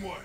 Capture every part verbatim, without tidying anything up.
Onward!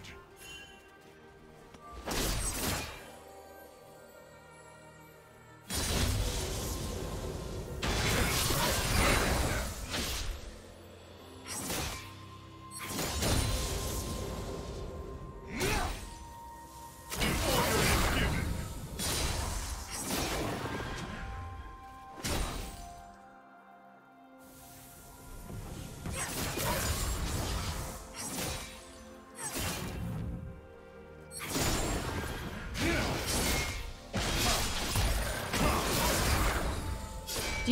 Do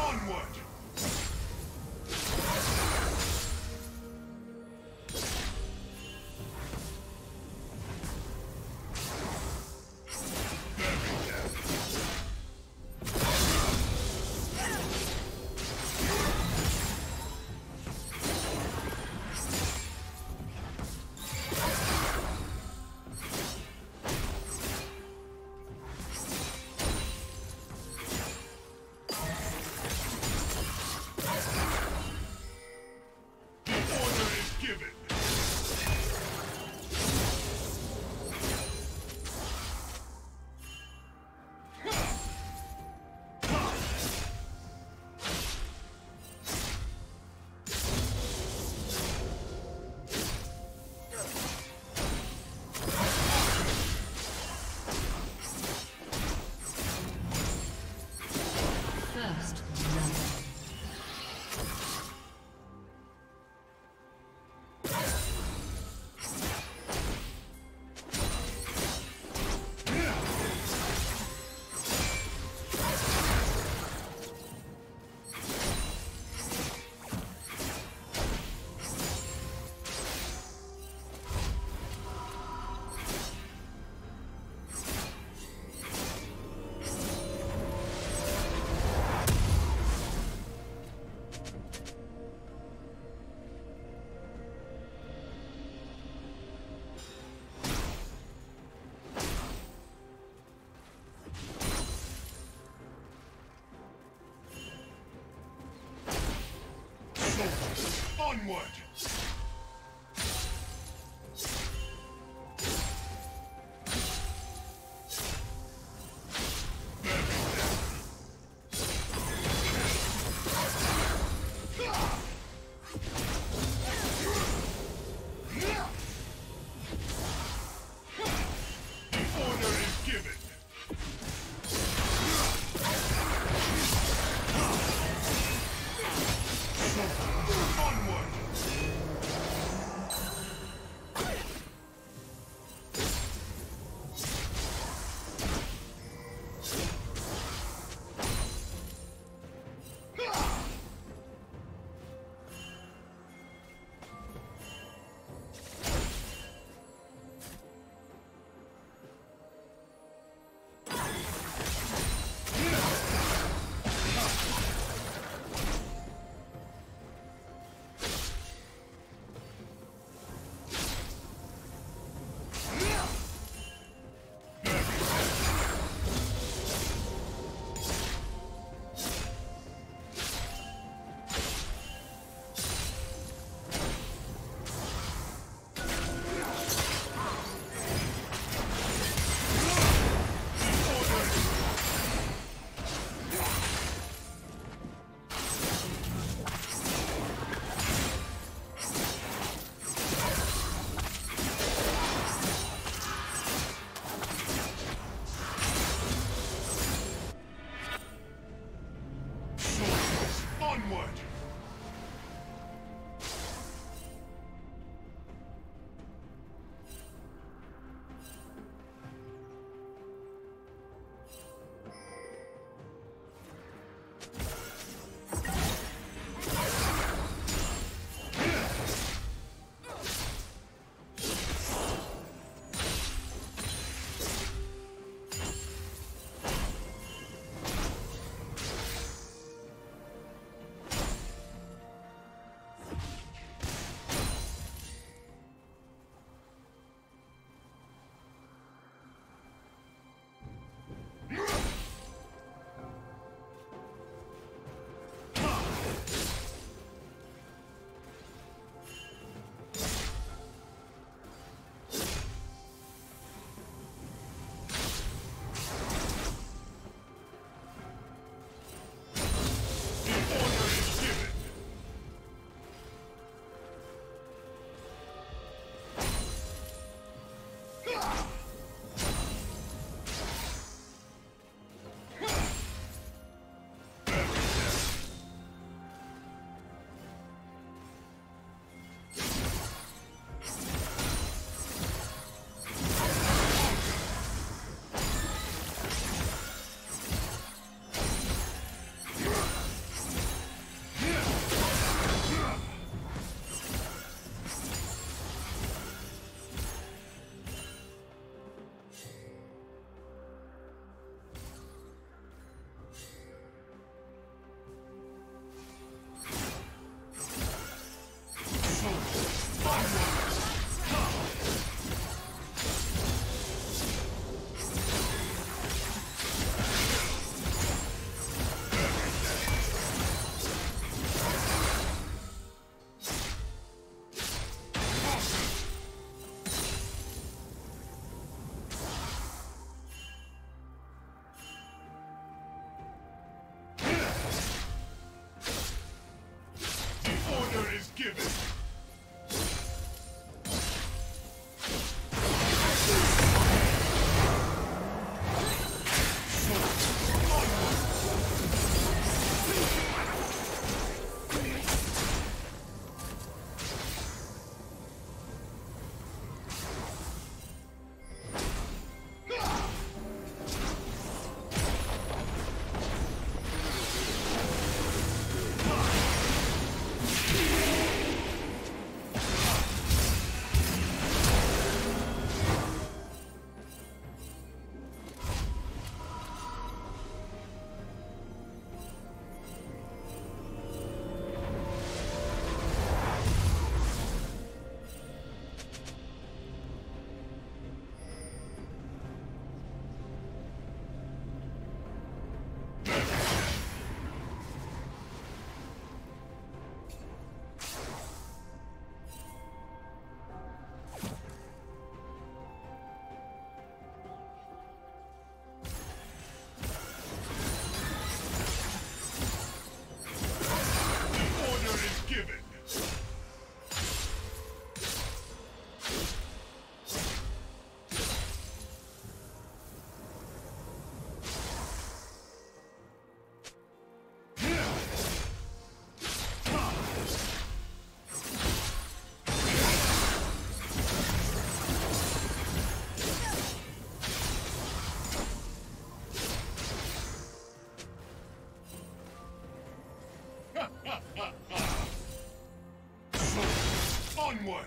Onward! given. Onward! Onward!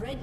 Red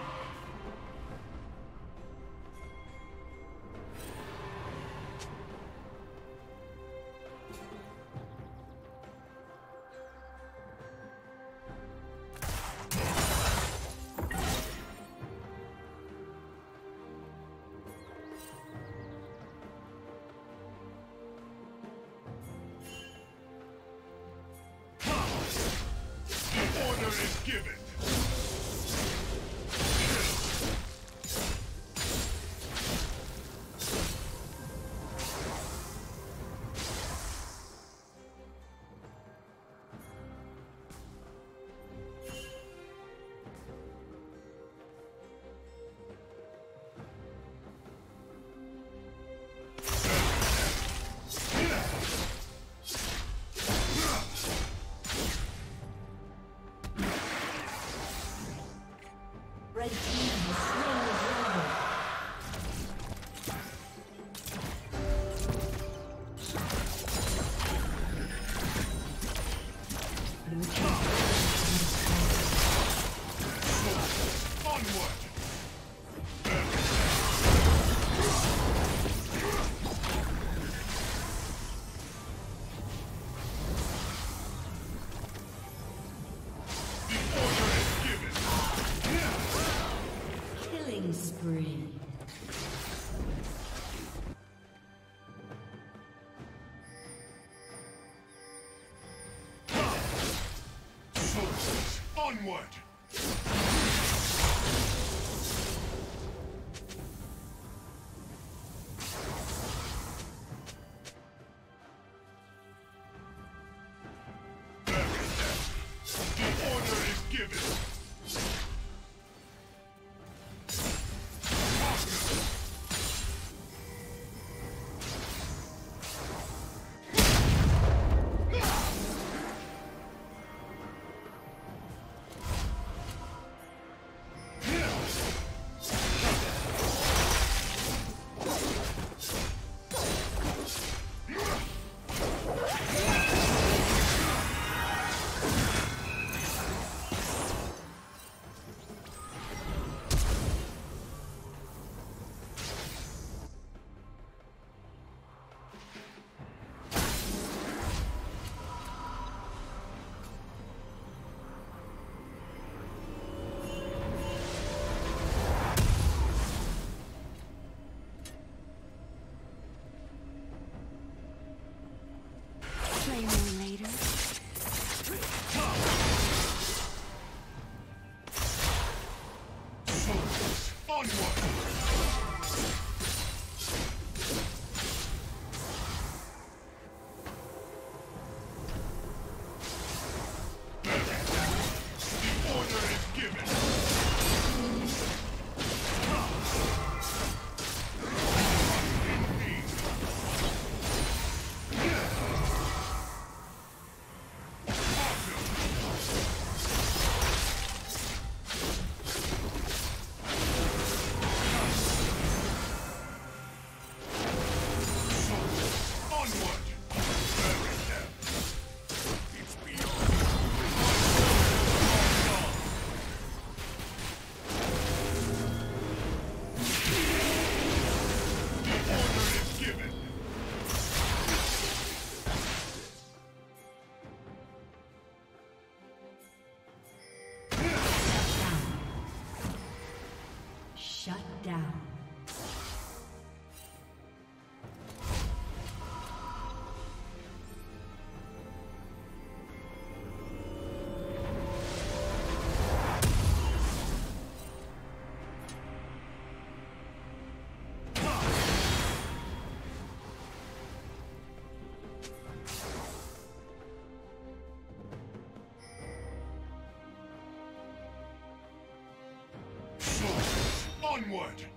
The order is given. Onward! Shut down. Onward!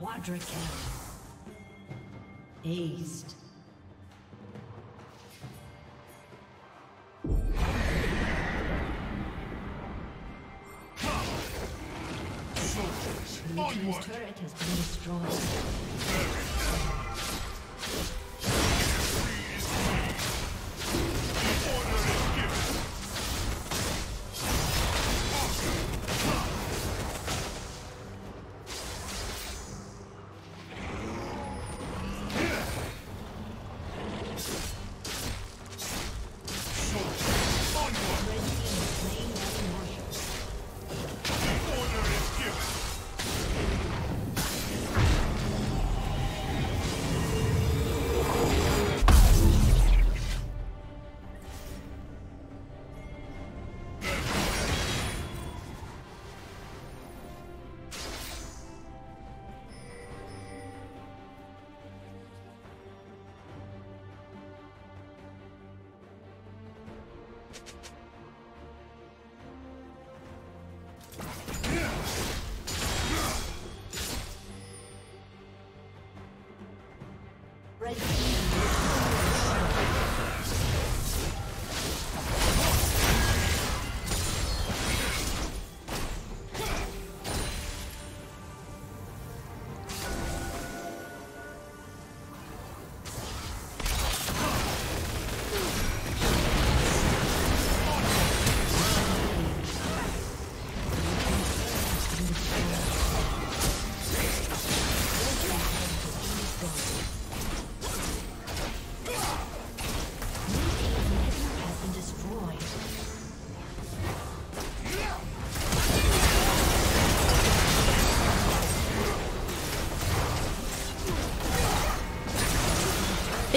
Quadra kill. Aced. Soldiers, onward! His turret has been destroyed.